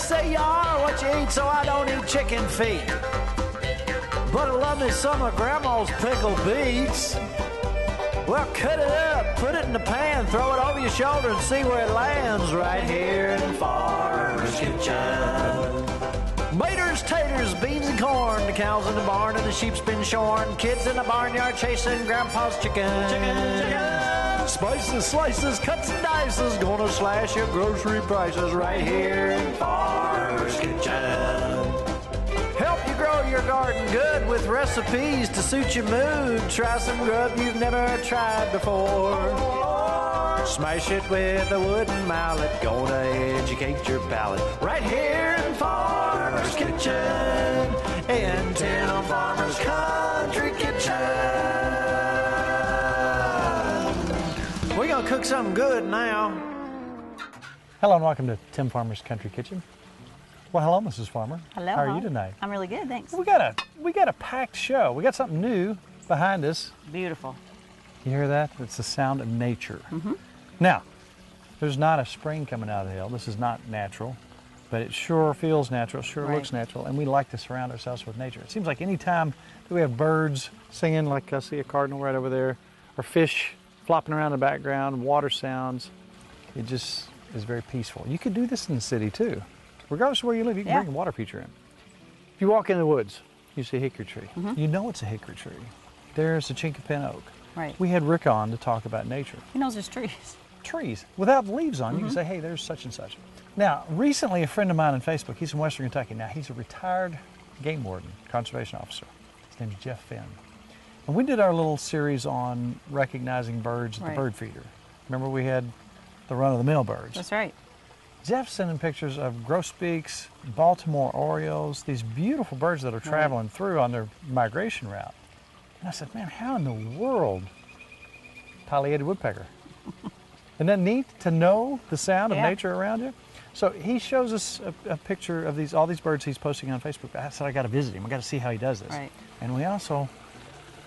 say you are or what you eat, so I don't eat chicken feet. But I love me some of Grandma's pickled beets. Well, cut it up, put it in the pan, throw it over your shoulder and see where it lands right here in Farmer's Kitchen. Maters, taters, beans and corn, the cows in the barn and the sheep's been shorn, kids in the barnyard chasing Grandpa's chicken. Chicken. Spices, slices, cuts and dices, gonna slash your grocery prices right here in Farmer's Kitchen. Help you grow your garden good with recipes to suit your mood. Try some grub you've never tried before. Smash it with a wooden mallet. Gonna educate your palate right here in Farmer's Kitchen. In Tim Farmer's Country Kitchen. We're gonna cook something good now. Hello and welcome to Tim Farmer's Country Kitchen. Well, hello, Mrs. Farmer. Hello. How are you tonight? I'm really good, thanks. We got a packed show. We got something new behind us. Beautiful. You hear that? It's the sound of nature. Mm-hmm. Now, there's not a spring coming out of the hill. This is not natural, but it sure feels natural. It sure looks natural, and we like to surround ourselves with nature. It seems like any time that we have birds singing, like I see a cardinal right over there, or fish flopping around in the background, water sounds, it just is very peaceful. You could do this in the city too. Regardless of where you live, you can bring a water feature in. If you walk in the woods, you see a hickory tree. Mm-hmm. You know it's a hickory tree. There's a chinkapin oak. Right. We had Rick on to talk about nature. He knows there's trees. Trees. Without leaves on, you can say, hey, there's such and such. Now, recently a friend of mine on Facebook, he's from Western Kentucky. Now, he's a retired game warden, conservation officer. His name is Jeff Finn. And we did our little series on recognizing birds at the bird feeder. Remember, we had the run-of-the-mill birds. That's right. Jeff's sending pictures of grosbeaks, Baltimore orioles, these beautiful birds that are traveling through on their migration route. And I said, man, how in the world? Pileated woodpecker. Isn't that neat to know the sound of nature around you? So he shows us a picture of these all these birds he's posting on Facebook. I said, I got to visit him. I got to see how he does this. Right. And we also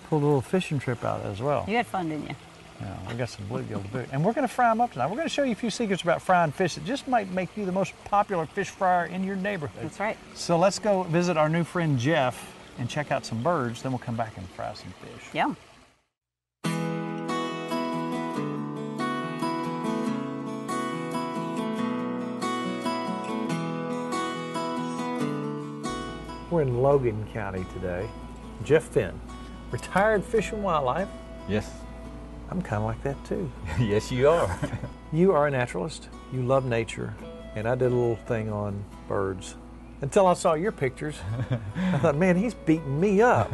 pulled a little fishing trip out as well. You had fun, didn't you? Yeah, we got some bluegill to boot. And we're going to fry them up tonight. We're going to show you a few secrets about frying fish that just might make you the most popular fish fryer in your neighborhood. That's right. So let's go visit our new friend Jeff and check out some birds. Then we'll come back and fry some fish. Yeah. We're in Logan County today. Jeff Finn, retired Fish and Wildlife. Yes. I'm kind of like that too. Yes, you are. You are a naturalist. You love nature. And I did a little thing on birds until I saw your pictures. I thought, man, he's beating me up.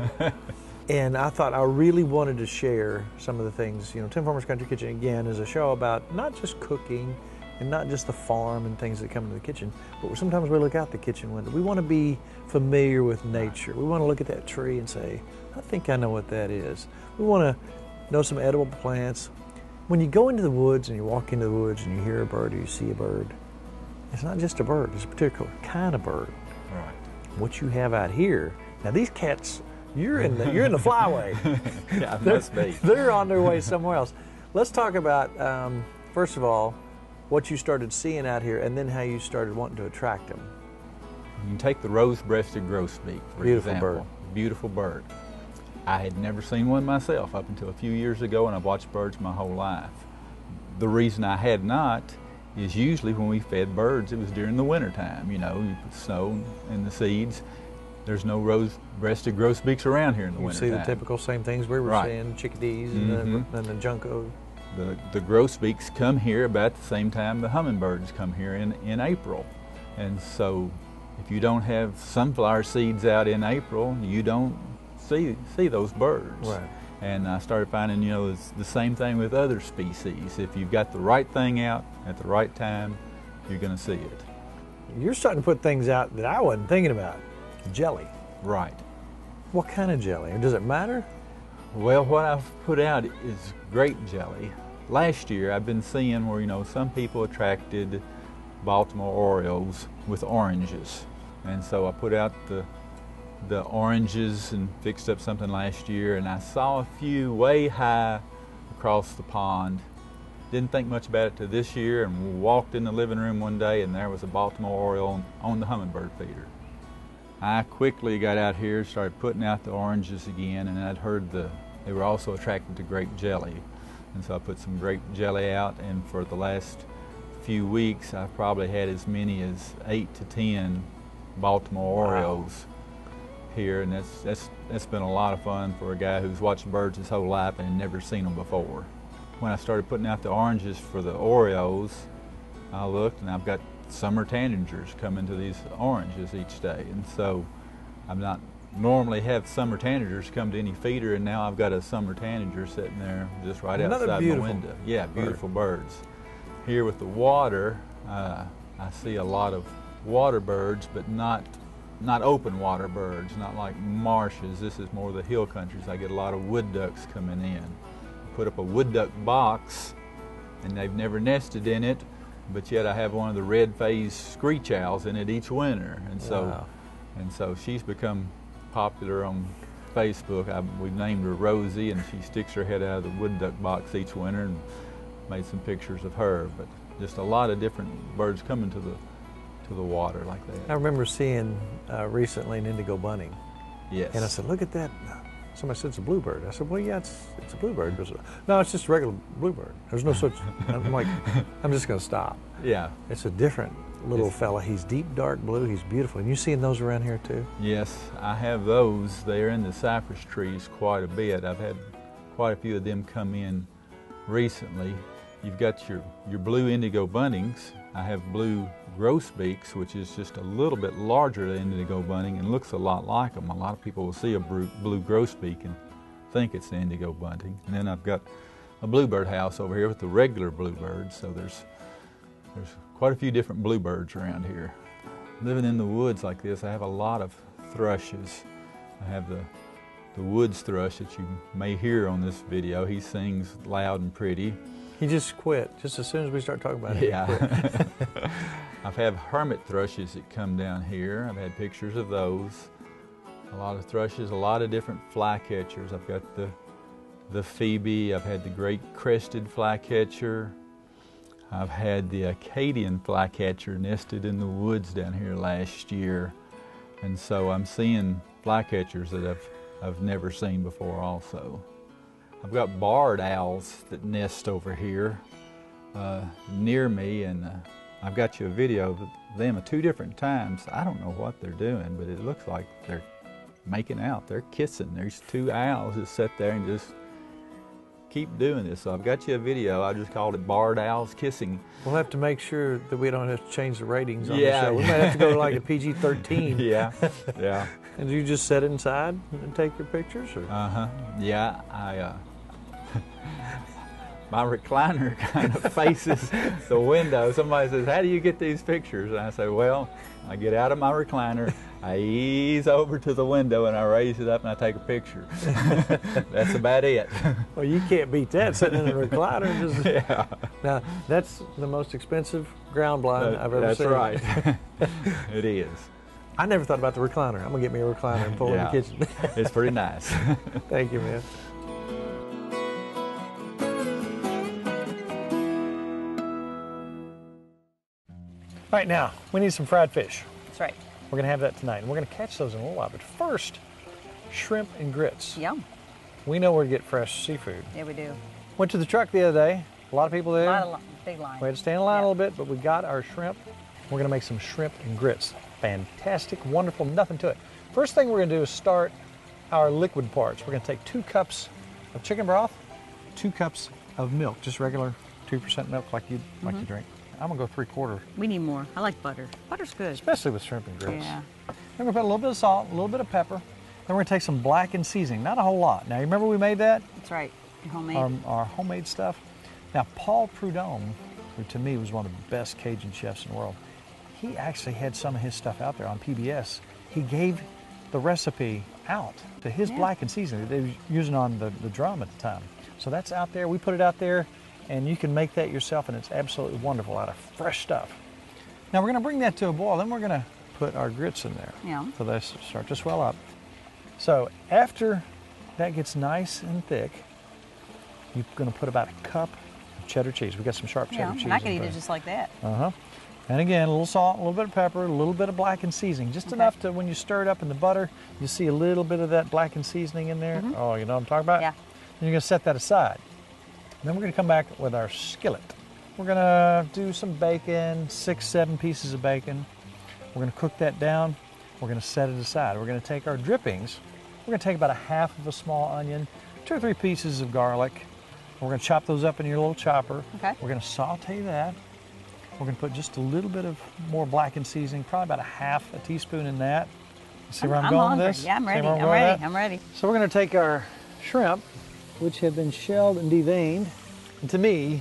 And I thought I really wanted to share some of the things. You know, Tim Farmer's Country Kitchen, again, is a show about not just cooking and not just the farm and things that come into the kitchen, but sometimes we look out the kitchen window. We want to be familiar with nature. We want to look at that tree and say, I think I know what that is. We want to know some edible plants. When you go into the woods and you walk into the woods and you hear a bird or you see a bird, it's not just a bird, it's a particular kind of bird. Right. What you have out here, now these cats, you're in the flyway. Yeah, I must be. They're on their way somewhere else. Let's talk about, first of all, what you started seeing out here and then how you started wanting to attract them. You can take the rose-breasted grosbeak, for example. Beautiful bird. I had never seen one myself up until a few years ago, and I've watched birds my whole life. The reason I had not is usually when we fed birds, it was during the wintertime. You know, you put snow and the seeds. There's no rose-breasted grosbeaks around here in the wintertime. You see the typical same things we were seeing, chickadees and the junco. The grosbeaks come here about the same time the hummingbirds come here in April. And so if you don't have sunflower seeds out in April, you don't see those birds. Right. And I started finding, you know, it's the same thing with other species. If you've got the right thing out at the right time, you're going to see it. You're starting to put things out that I wasn't thinking about. Jelly. Right. What kind of jelly? Does it matter? Well, what I've put out is grape jelly. Last year I've been seeing where, you know, some people attracted Baltimore orioles with oranges. And so I put out the oranges and fixed up something last year, and I saw a few way high across the pond, Didn't think much about it till this year, and walked in the living room one day and there was a Baltimore oriole on the hummingbird feeder. I quickly got out here, started putting out the oranges again, and I'd heard they were also attracted to grape jelly. And so I put some grape jelly out, and for the last few weeks I've probably had as many as 8 to 10 Baltimore orioles here, and that's been a lot of fun for a guy who's watched birds his whole life and never seen them before. When I started putting out the oranges for the orioles, I looked and I've got summer tanagers coming to these oranges each day, and so I've not normally have summer tanagers come to any feeder, and now I've got a summer tanager sitting there just right outside my window. Yeah, beautiful birds. Here with the water, I see a lot of water birds, but not open water birds, not like marshes. This is more the hill countries. I get a lot of wood ducks coming in. Put up a wood duck box, and they've never nested in it, but yet I have one of the red-faced screech owls in it each winter, and so she's become popular on Facebook. We've named her Rosie, and she sticks her head out of the wood duck box each winter, and made some pictures of her. But just a lot of different birds coming to the water like that. I remember seeing recently an indigo bunting. Yes. And I said, look at that. Somebody said it's a bluebird. I said, well, yeah, it's a bluebird. Said, no, it's just a regular bluebird. There's no such. I'm like, I'm just going to stop. Yeah. It's a different little fella. He's deep dark blue. He's beautiful. And you seeing those around here too? Yes, I have those. They're in the cypress trees quite a bit. I've had quite a few of them come in recently. You've got your blue indigo buntings. I have blue grosbeaks, which is just a little bit larger than indigo bunting and looks a lot like them. A lot of people will see a blue grosbeak and think it's an indigo bunting. And then I've got a bluebird house over here with the regular bluebirds. So there's quite a few different bluebirds around here. Living in the woods like this, I have a lot of thrushes. I have the woods thrush that you may hear on this video. He sings loud and pretty. He just quit just as soon as we start talking about it. Yeah. I've had hermit thrushes that come down here. I've had pictures of those. A lot of thrushes, a lot of different flycatchers. I've got the Phoebe. I've had the great crested flycatcher. I've had the Acadian flycatcher nested in the woods down here last year, and so I'm seeing flycatchers that I've never seen before also. I've got barred owls that nest over here near me, and I've got you a video of them at 2 different times. I don't know what they're doing, but it looks like they're making out. They're kissing. There's 2 owls that sit there and just keep doing this. So I've got you a video. I just called it Barred Owls Kissing. We'll have to make sure that we don't have to change the ratings on the show. We might have to go to like a PG-13. Yeah, yeah. And do you just sit inside and take your pictures? Uh-huh. Yeah, my recliner kind of faces the window. Somebody says, how do you get these pictures? And I say, well, I get out of my recliner, I ease over to the window, and I raise it up and I take a picture. That's about it. Well, you can't beat that, sitting in a recliner. Just... Yeah. Now, that's the most expensive ground blind I've ever seen. That's right. It is. I never thought about the recliner. I'm going to get me a recliner and pull in the kitchen. It's pretty nice. Thank you, man. All right, now, we need some fried fish. That's right. We're going to have that tonight, and we're going to catch those in a little while. But first, shrimp and grits. Yum. We know where to get fresh seafood. Yeah, we do. Went to the truck the other day. A lot of people there. A lot of big line. We had to stand in line a little bit, but we got our shrimp. We're going to make some shrimp and grits. Fantastic, wonderful, nothing to it. First thing we're going to do is start our liquid parts. We're going to take 2 cups of chicken broth, 2 cups of milk, just regular 2% milk like you drink. I'm gonna go 3/4. We need more. I like butter. Butter's good. Especially with shrimp and grits. Yeah. Then we're gonna put a little bit of salt, a little bit of pepper. Then we're gonna take some blackened seasoning. Not a whole lot. Now, you remember we made that? That's right, homemade. Our homemade stuff. Now, Paul Prudhomme, who to me was one of the best Cajun chefs in the world, he actually had some of his stuff out there on PBS. He gave the recipe out to his blackened seasoning that they were using on the drum at the time. So that's out there. We put it out there. And you can make that yourself, and it's absolutely wonderful out of fresh stuff. Now we're gonna bring that to a boil, then we're gonna put our grits in there. Yeah. So they start to swell up. So after that gets nice and thick, you're gonna put about 1 cup of cheddar cheese. We got some sharp cheddar cheese. And I can eat it just like that. And again, a little salt, a little bit of pepper, a little bit of blackened seasoning, just enough to, when you stir it up in the butter, you see a little bit of that blackened seasoning in there. Oh, you know what I'm talking about? Yeah. Then you're going to set that aside. And then we're going to come back with our skillet. We're going to do some bacon, 6, 7 pieces of bacon. We're going to cook that down. We're going to set it aside. We're going to take our drippings. We're going to take about a half of a small onion, 2 or 3 pieces of garlic. We're going to chop those up in your little chopper. We're going to saute that. We're going to put just a little bit of more blackened seasoning, probably about a half a teaspoon in that. See where I'm going with this? Yeah, I'm ready. I'm ready. I'm ready. So we're going to take our shrimp, which have been shelled and deveined. And to me,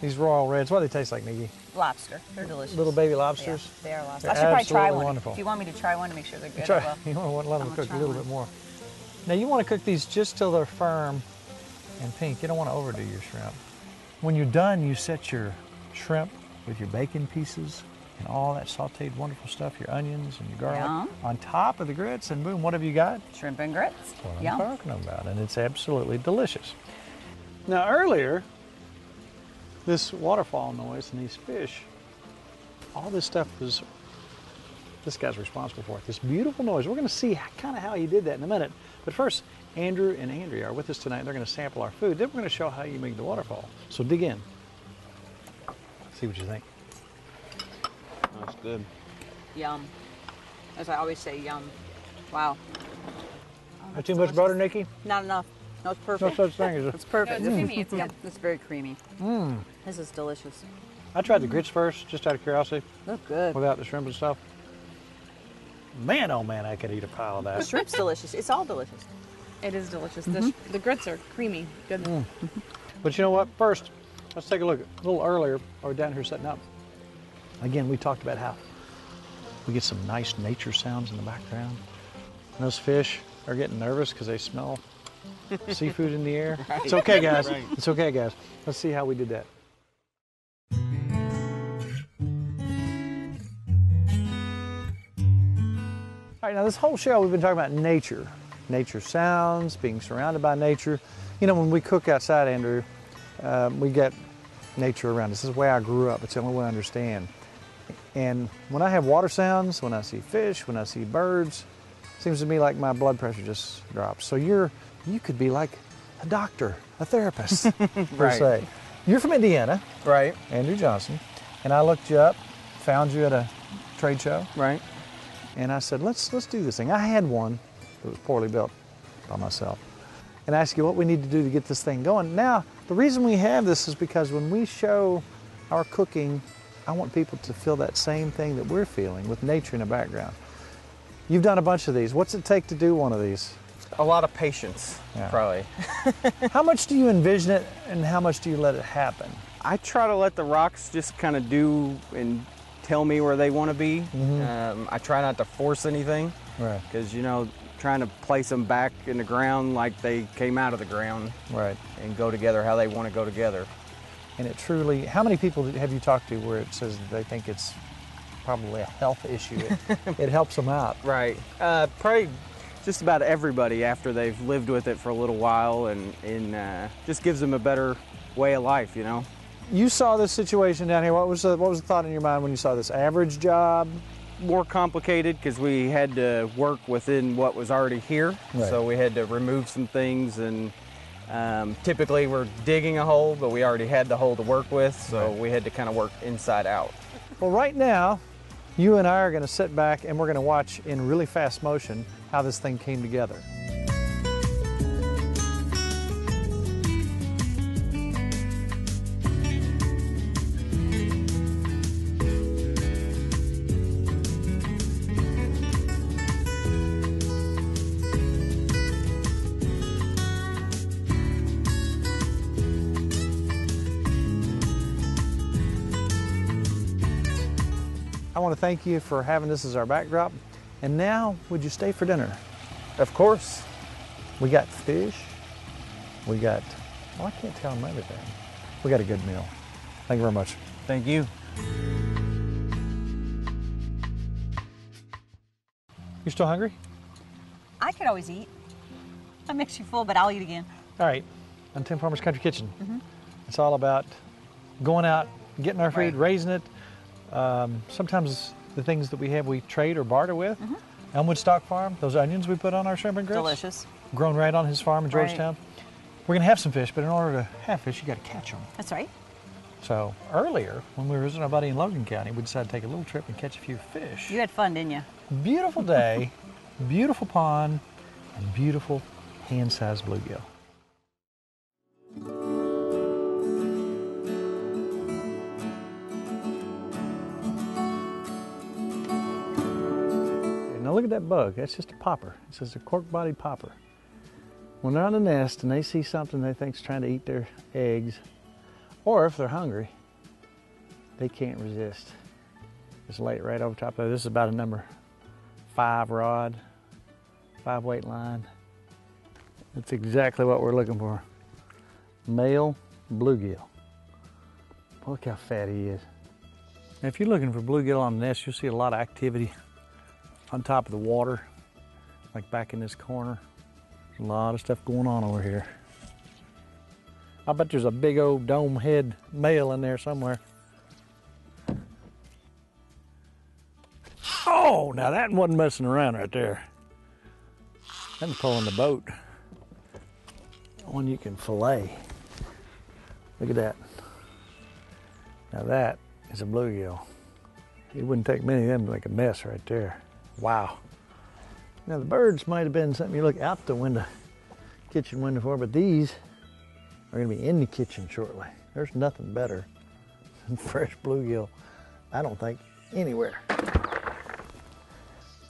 these Royal Reds, what do they taste like, Nikki? Lobster. They're delicious. Little baby lobsters? They are lobsters. I should probably try one. Wonderful. If you want me to try one to make sure they're good, you want to let them cook a little bit more. Now, you want to cook these just till they're firm and pink. You don't want to overdo your shrimp. When you're done, you set your shrimp with your bacon pieces and all that sauteed wonderful stuff, your onions and your garlic, on top of the grits, and boom, what have you got? Shrimp and grits. That's what I'm talking about, and it's absolutely delicious. Now earlier, this waterfall noise and these fish, all this stuff was, this guy's responsible for it, this beautiful noise. We're gonna see kind of how he did that in a minute, but first, Andrew and Andrea are with us tonight. They're gonna sample our food, then we're gonna show how you make the waterfall. So dig in. See what you think. That's good. Yum. As I always say, yum. Wow. Oh, too much butter, Nikki? Not enough. No, it's perfect. No such thing as it. It's perfect. No, it's creamy. It's, it's very creamy. This is delicious. I tried the grits first, just out of curiosity. That's good. Without the shrimp and stuff. Man, oh man, I could eat a pile of that. The shrimp's delicious. It's all delicious. It is delicious. The grits are creamy. Good. But you know what? First, let's take a look. A little earlier, we were down here setting up. Again, we talked about how we get some nice nature sounds in the background. And those fish are getting nervous because they smell seafood in the air. It's okay, guys. It's okay, guys. Let's see how we did that. All right, now this whole show, we've been talking about nature. Nature sounds, being surrounded by nature. You know, when we cook outside, Andrew, we get nature around us. This is the way I grew up. It's the only way I understand. And when I have water sounds, when I see fish, when I see birds, it seems to me like my blood pressure just drops. So you could be like a doctor, a therapist, per se. You're from Indiana. Right. Andrew Johnson. And I looked you up, found you at a trade show. Right. And I said, let's do this thing. I had one that was poorly built by myself. And I asked you what we need to do to get this thing going. Now, the reason we have this is because when we show our cooking, I want people to feel that same thing that we're feeling with nature in the background. You've done a bunch of these. What's it take to do one of these? A lot of patience, probably. How much do you envision it and how much do you let it happen? I try to let the rocks just kind of do and tell me where they want to be. I try not to force anything because, you know, trying to place them back in the ground like they came out of the ground and go together how they want to go together. And it truly, how many people have you talked to where it says they think it's probably a health issue? It helps them out. Right. Probably just about everybody after they've lived with it for a little while and just gives them a better way of life, you know. You saw this situation down here. What was the thought in your mind when you saw this? Average job? More complicated because we had to work within what was already here. So we had to remove some things and typically we're digging a hole, but we already had the hole to work with. So we had to kind of work inside out. Well, right now, you and I are going to sit back and we're going to watch in really fast motion how this thing came together. I want to thank you for having this as our backdrop. And now, would you stay for dinner? Of course. We got fish. We got, well, I can't tell them everything. We got a good meal. Thank you very much. Thank you. You still hungry? I could always eat. That makes you full, but I'll eat again. All right. I'm Tim Farmer's Country Kitchen. It's all about going out, getting our food, raising it. Sometimes the things that we have, we trade or barter with. Mm-hmm. Elmwood Stock Farm, those onions we put on our shrimp and grits. Delicious. Grown right on his farm in Georgetown. We're going to have some fish, but in order to have fish, you got to catch them. That's right. So earlier, when we were visiting our buddy in Logan County, we decided to take a little trip and catch a few fish. You had fun, didn't you? Beautiful day, beautiful pond, and beautiful hand-sized bluegill. Now look at that bug. That's just a popper. This is a cork-bodied popper. When they're on the nest and they see something they think's trying to eat their eggs, or if they're hungry, they can't resist. It's laid right over top of it. This is about a number 5 rod, 5 weight line. That's exactly what we're looking for. Male bluegill. Look how fat he is. Now, if you're looking for bluegill on the nest, you'll see a lot of activity on top of the water, like back in this corner. There's a lot of stuff going on over here. I bet there's a big old dome head male in there somewhere. Oh, now that wasn't messing around right there. That's pulling the boat. One you can fillet. Look at that. Now that is a bluegill. It wouldn't take many of them to make a mess right there. Wow. Now the birds might have been something you look out the window, kitchen window for, but these are going to be in the kitchen shortly. There's nothing better than fresh bluegill, I don't think, anywhere.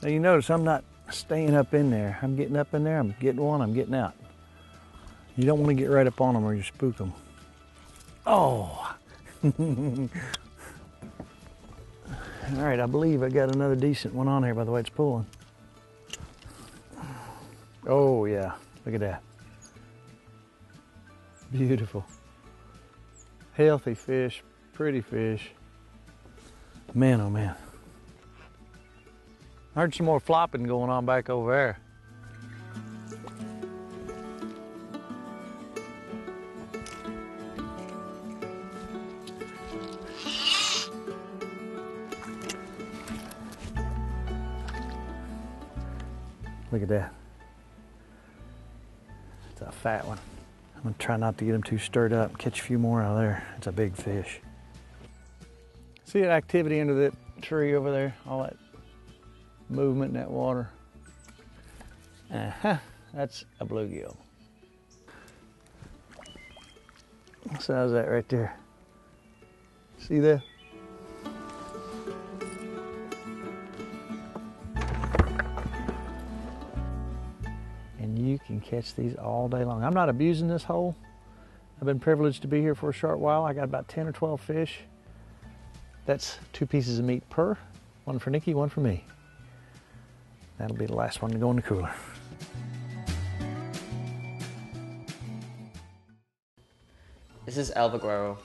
Now you notice I'm not staying up in there. I'm getting up in there, I'm getting one, I'm getting out. You don't want to get right up on them or you spook them. Oh! All right, I believe I got another decent one on here by the way it's pulling. Oh yeah, look at that. Beautiful, healthy fish, pretty fish. Man, oh man. I heard some more flopping going on back over there. Look at that. It's a fat one. I'm gonna try not to get them too stirred up, catch a few more out of there. It's a big fish. See that activity under that tree over there? All that movement in that water. Uh-huh, that's a bluegill. What size is that right there? See that? And you can catch these all day long. I'm not abusing this hole. I've been privileged to be here for a short while. I got about 10 or 12 fish. That's 2 pieces of meat per. 1 for Nikki, 1 for me. That'll be the last one to go in the cooler. This is Elbagro.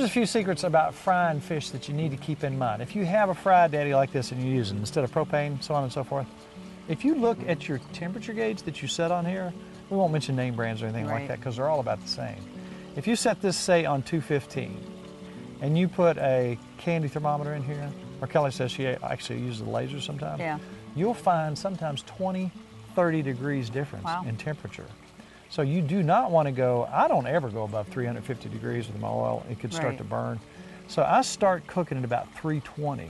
Here's a few secrets about frying fish that you need to keep in mind. If you have a fry daddy like this and you use it instead of propane, so on and so forth, if you look at your temperature gauge that you set on here, we won't mention name brands or anything like that because they're all about the same. If you set this, say, on 215, and you put a candy thermometer in here, or Kelly says she actually uses the laser sometimes, you'll find sometimes 20, 30 degrees difference in temperature. So you do not want to go, I don't ever go above 350 degrees with my oil. It could start to burn. So I start cooking at about 320,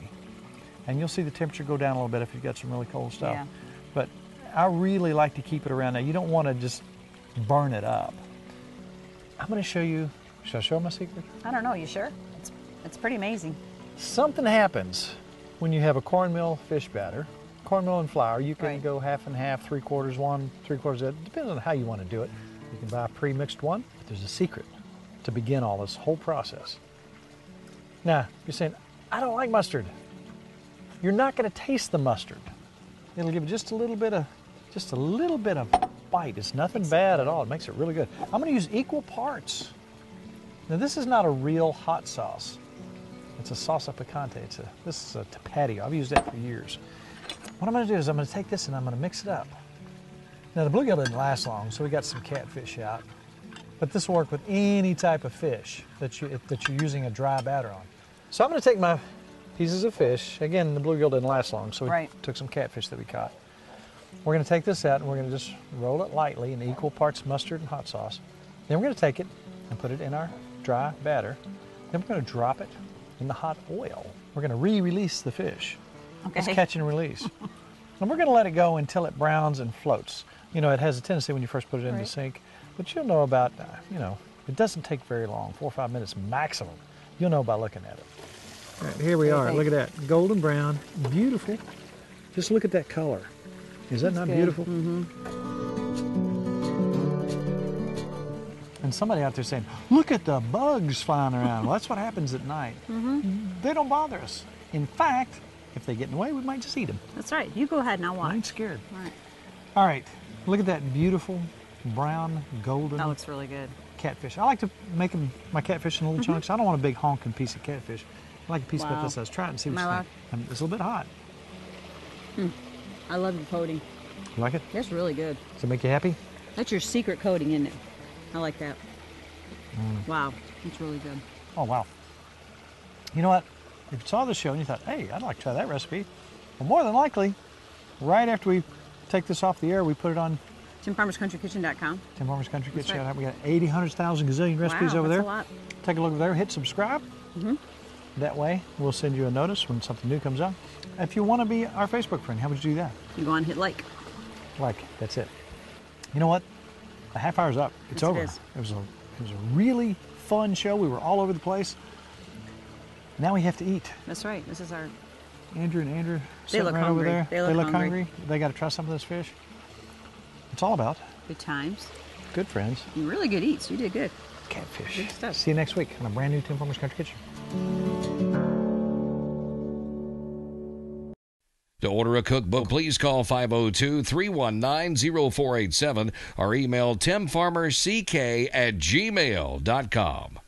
and you'll see the temperature go down a little bit if you've got some really cold stuff. But I really like to keep it around that. You don't want to just burn it up. I'm going to show you, should I show my secret? I don't know, you sure? It's pretty amazing. Something happens when you have a cornmeal fish batter, cornmeal and flour. You can go half and half, three quarters one, three quarters the other. Depends on how you want to do it. You can buy a pre-mixed one, but there's a secret to begin all this whole process. Now, you're saying, I don't like mustard. You're not going to taste the mustard. It'll give it just a little bit of bite. It's nothing bad at all. It makes it really good. I'm going to use equal parts. Now, this is not a real hot sauce. It's a salsa picante. This is a Tapatio. I've used that for years. What I'm going to do is I'm going to take this and I'm going to mix it up. Now, the bluegill didn't last long, so we got some catfish out. But this will work with any type of fish that you're using a dry batter on. So I'm going to take my pieces of fish. Again, the bluegill didn't last long, so we took some catfish that we caught. We're going to take this out and we're going to just roll it lightly in equal parts mustard and hot sauce. Then we're going to take it and put it in our dry batter. Then we're going to drop it in the hot oil. We're going to re-release the fish. It's catch and release. And we're going to let it go until it browns and floats. You know, it has a tendency when you first put it in the sink, but you'll know about, you know, it doesn't take very long, 4 or 5 minutes maximum. You'll know by looking at it. All right, here we are. Look at that. Golden brown. Beautiful. Just look at that color. Is that not beautiful? Mm-hmm. And somebody out there saying, look at the bugs flying around. Well, that's what happens at night. Mm-hmm. They don't bother us. In fact, if they get in the way, we might just eat them. That's right. You go ahead and I'll watch. I ain't scared. All right. All right. Look at that beautiful brown, golden. That looks really good. Catfish. I like to make my catfish in little chunks. I don't want a big honking piece of catfish. I like a piece about this size. Try it and see what you think. I mean, it's a little bit hot. Hmm. I love the coating. You like it? That's really good. Does it make you happy? That's your secret coating, isn't it? I like that. Mm. Wow, that's really good. Oh, wow. You know what? If you saw the show and you thought, hey, I'd like to try that recipe, well, more than likely, right after we take this off the air, we put it on TimFarmersCountryKitchen.com. Tim Farmer's Country Kitchen. Right. We got 80, 100,000 gazillion recipes over there. A lot. Take a look over there. Hit subscribe. Mm-hmm. That way, we'll send you a notice when something new comes out. If you want to be our Facebook friend, how would you do that? You go on and hit like. Like, that's it. You know what? The half hour's up. It's over. It was a really fun show. We were all over the place. Now we have to eat. That's right. This is our... Andrew and Andrew sitting right over there. They look hungry. They got to try some of this fish. It's all about... Good times. Good friends. And really good eats. You did good. Catfish. Good stuff. See you next week on a brand new Tim Farmer's Country Kitchen. To order a cookbook, please call 502-319-0487 or email timfarmerck@gmail.com.